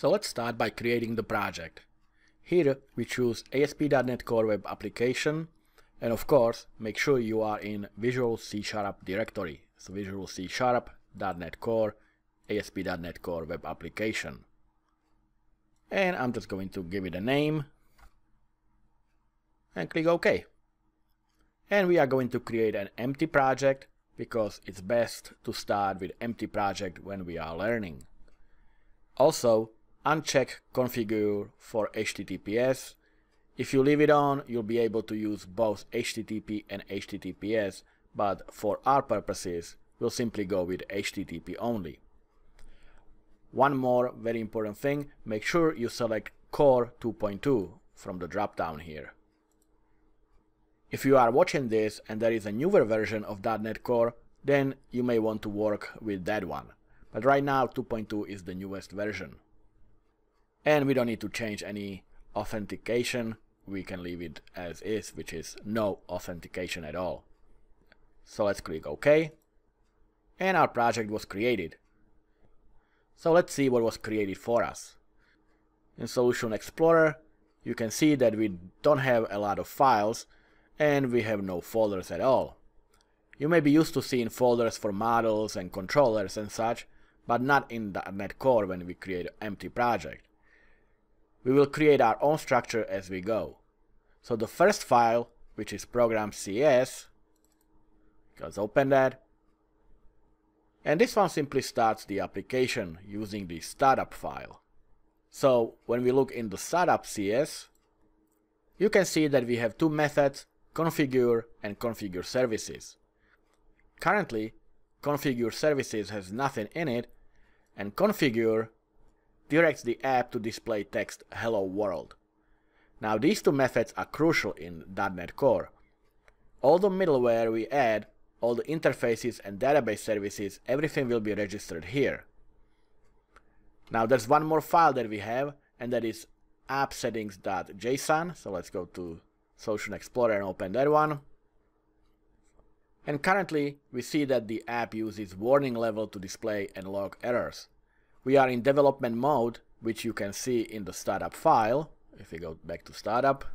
So let's start by creating the project. Here we choose ASP.NET Core Web Application, and of course make sure you are in Visual C# directory. So Visual C#, .NET Core, ASP.NET Core Web Application. And I'm just going to give it a name and click OK. And we are going to create an empty project because it's best to start with empty project when we are learning. Also, uncheck configure for HTTPS. If you leave it on, you'll be able to use both HTTP and HTTPS, but for our purposes, we'll simply go with HTTP only. One more very important thing, make sure you select Core 2.2 from the drop-down here. If you are watching this and there is a newer version of .NET Core, then you may want to work with that one. But right now 2.2 is the newest version. And we don't need to change any authentication, we can leave it as is, which is no authentication at all. So let's click OK. And our project was created. So let's see what was created for us. In Solution Explorer, you can see that we don't have a lot of files and we have no folders at all. You may be used to seeing folders for models and controllers and such, but not in .NET Core when we create an empty project. We will create our own structure as we go. So the first file, which is program.cs, let's open that. And this one simply starts the application using the startup file. So when we look in the startup.cs, you can see that we have two methods, configure and configure services. Currently, configure services has nothing in it, and configure directs the app to display text hello world. Now these two methods are crucial in .NET Core. All the middleware we add, all the interfaces and database services, everything will be registered here. Now there's one more file that we have, and that is appsettings.json. So let's go to Solution Explorer and open that one. And currently we see that the app uses warning level to display and log errors. We are in development mode, which you can see in the startup file. If we go back to startup,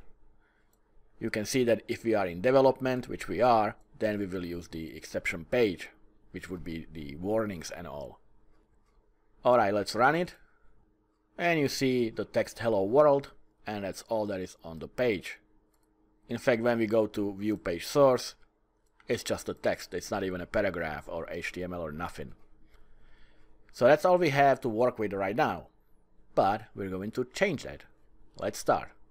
you can see that if we are in development, which we are, then we will use the exception page, which would be the warnings and all. Alright, let's run it. And you see the text hello world, and that's all that is on the page. In fact, when we go to view page source, it's just a text, it's not even a paragraph or HTML or nothing. So that's all we have to work with right now, but we're going to change that. Let's start.